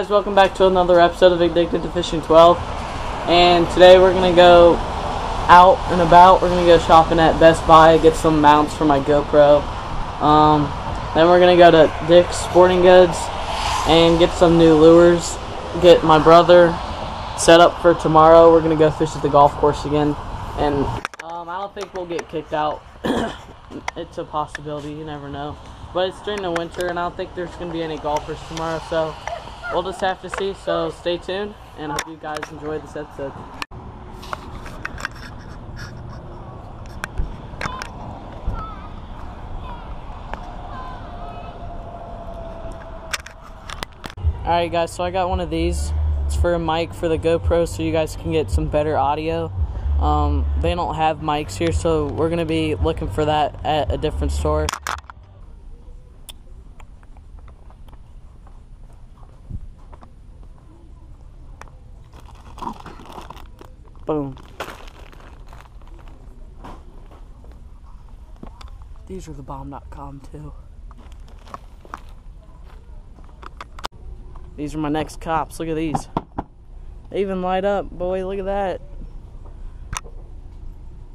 guys, welcome back to another episode of Addicted to Fishing 12, and today we're going to go out and about. We're going to go shopping at Best Buy, get some mounts for my GoPro, then we're going to go to Dick's Sporting Goods and get some new lures, get my brother set up for tomorrow. We're going to go fish at the golf course again, and I don't think we'll get kicked out. It's a possibility, you never know. But it's during the winter, and I don't think there's going to be any golfers tomorrow, so we'll just have to see. So stay tuned, and I hope you guys enjoyed this episode. Alright guys, so I got one of these. It's for a mic for the GoPro, so you guys can get some better audio. They don't have mics here, so we're going to be looking for that at a different store. Boom. These are the bomb.com too. These are my next cops. Look at these. They even light up, boy. Look at that.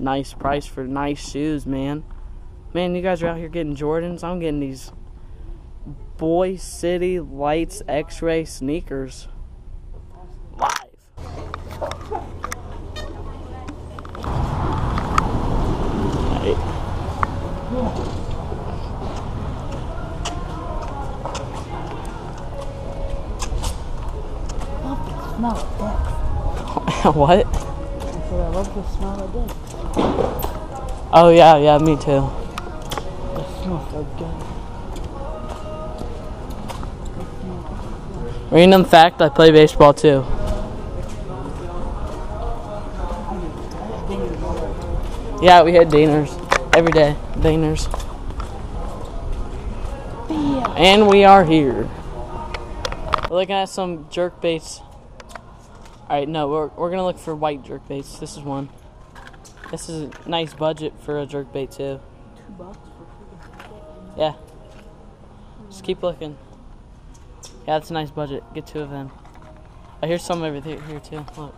Nice price for nice shoes, man. Man, you guys are out here getting Jordans. I'm getting these Boy City Lights X-ray sneakers. What? I said I love the smell of Dick. Oh yeah, me too. It smells so good. Random fact, I play baseball too. Yeah, we had diners every day. Diners. Yeah. And we are here. We're looking at some jerk baits. Alright, no, we're going to look for white jerkbaits. This is one. This is a nice budget for a jerkbait, too. $2 for yeah. Just keep looking. Yeah, that's a nice budget. Get two of them. I hear some over here, too. Look.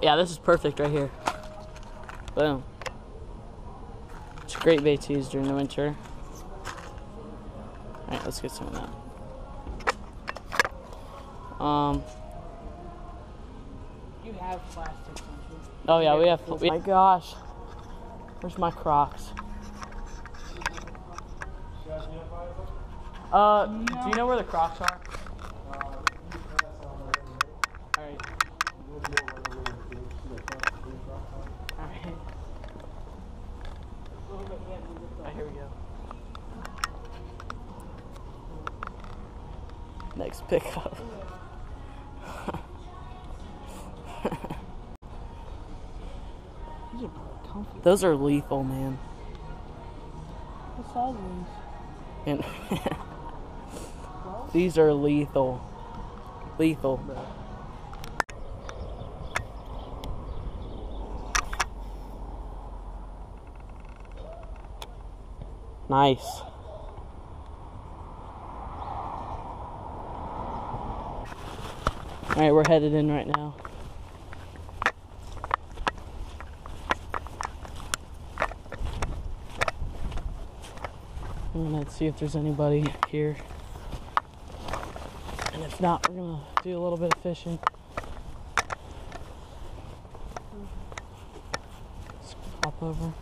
Yeah, this is perfect right here. Boom. It's a great bait to use during the winter. Alright, let's get some of that. You have plastic. Oh yeah, we have. Oh my gosh, where's my Crocs? Do you know where the Crocs are? Alright. Alright. Oh, here we go. Next pickup. Those are lethal, man. And these are lethal. Lethal. Nice. Alright, we're headed in right now. I'm gonna see if there's anybody here, and if not, we're gonna do a little bit of fishing. Let's hop over.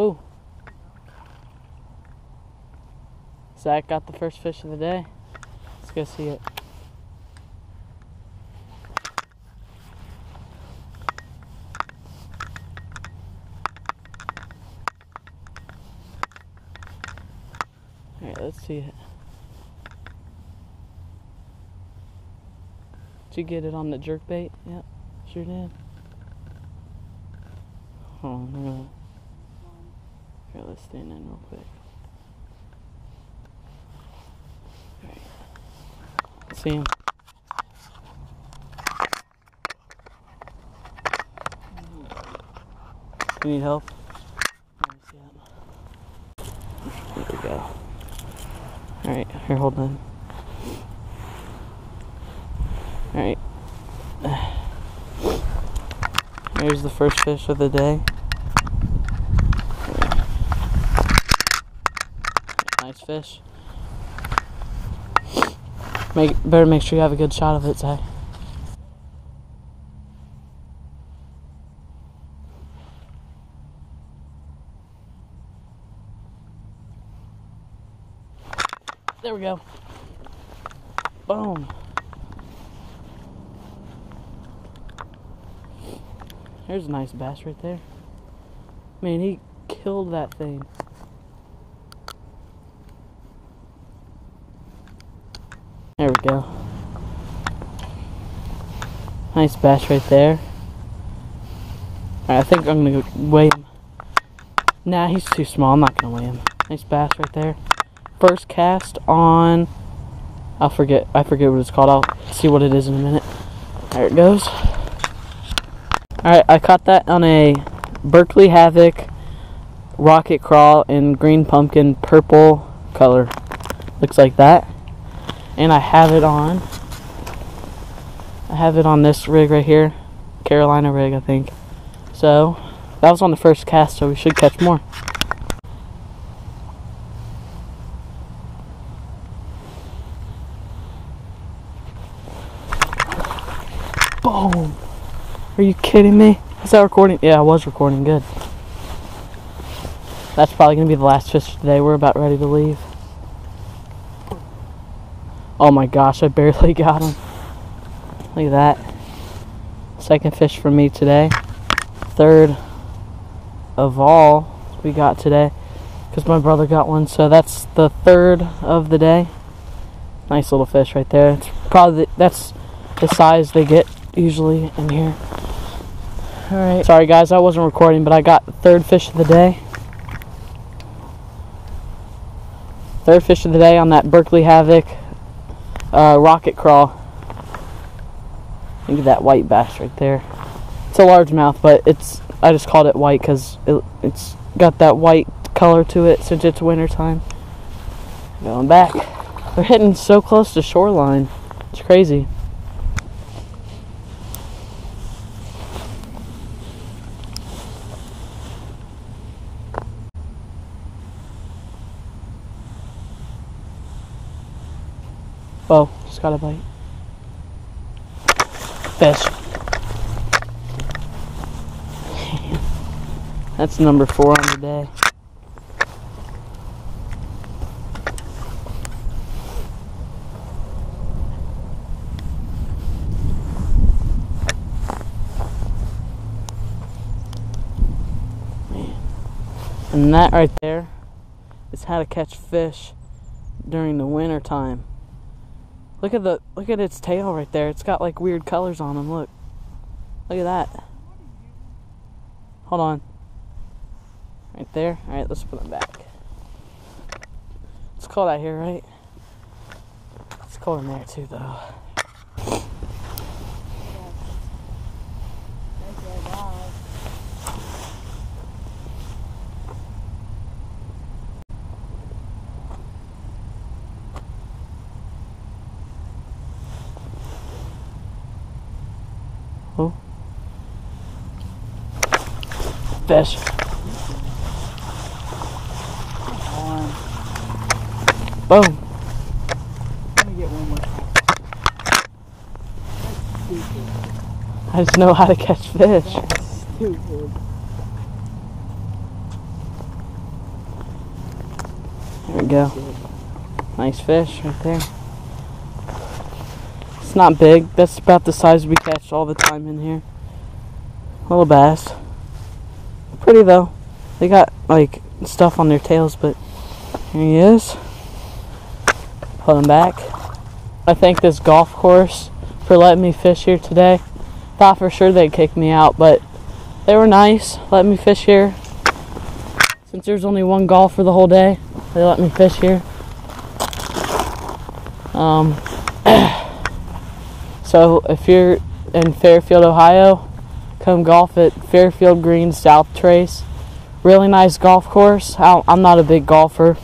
Oh, Zach got the first fish of the day. Let's go see it. All right, let's see it. Did you get it on the jerkbait? Yep, sure did. Oh no. Here, let's stand in real quick. Alright. See him? You need help? There we go. Alright, here, hold on. Alright. Here's the first fish of the day. Nice fish. Better make sure you have a good shot of it, Ty. There we go. Boom. There's a nice bass right there. Man, he killed that thing. There we go. Nice bass right there. Alright, I think I'm gonna weigh him. Nah, he's too small. I'm not gonna weigh him. Nice bass right there. First cast on, I forget what it's called. I'll see what it is in a minute. There it goes. Alright, I caught that on a Berkeley Havoc Rocket Craw in green pumpkin purple color. Looks like that. And I have it on this rig right here. Carolina rig, I think. So, that was on the first cast, so we should catch more. Boom! Are you kidding me? Is that recording? Yeah, I was recording. Good. That's probably going to be the last fish today. We're about ready to leave. Oh my gosh, I barely got him. Look at that. Second fish for me today. Third of all we got today. Because my brother got one. So that's the third of the day. Nice little fish right there. It's probably that's the size they get usually in here. Alright. Sorry guys, I wasn't recording, but I got the third fish of the day. Third fish of the day on that Berkeley Havoc Rocket Craw. Look at that white bass right there. It's a largemouth, but I just called it white because it's got that white color to it since it's winter time. Going back. They're hitting so close to shoreline. It's crazy. Whoa, just got a bite. Fish. That's number 4 on the day. Man. And that right there is how to catch fish during the winter time. Look at its tail right there. It's got like weird colors on them. Look at that. Hold on. Right there. All right, let's put them back. It's cold out here, right? It's cold in there too, though. Oh. Fish. Boom. Let me get one more. That's stupid. I just know how to catch fish. That's stupid. There we go. Nice fish right there. It's not big. That's about the size we catch all the time in here. Little bass. Pretty though. They got like stuff on their tails, but here he is. Pull him back. I thank this golf course for letting me fish here today. Thought for sure they'd kick me out, but they were nice. Let me fish here. Since there's only one golf for the whole day, they let me fish here. So if you're in Fairfield, Ohio, come golf at Fairfield Green South Trace. Really nice golf course. I'm not a big golfer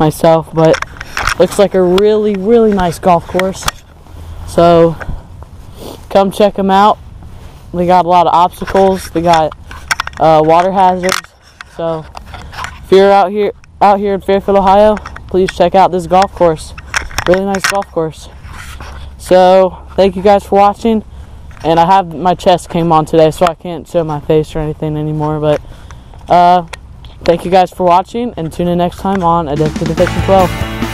myself, but looks like a really, really nice golf course. So come check them out. They got a lot of obstacles. They got water hazards. So if you're out here in Fairfield, Ohio, please check out this golf course. Really nice golf course. So thank you guys for watching. And I have my chest came on today, so I can't show my face or anything anymore. But thank you guys for watching, and tune in next time on Addicted to Fishing 12.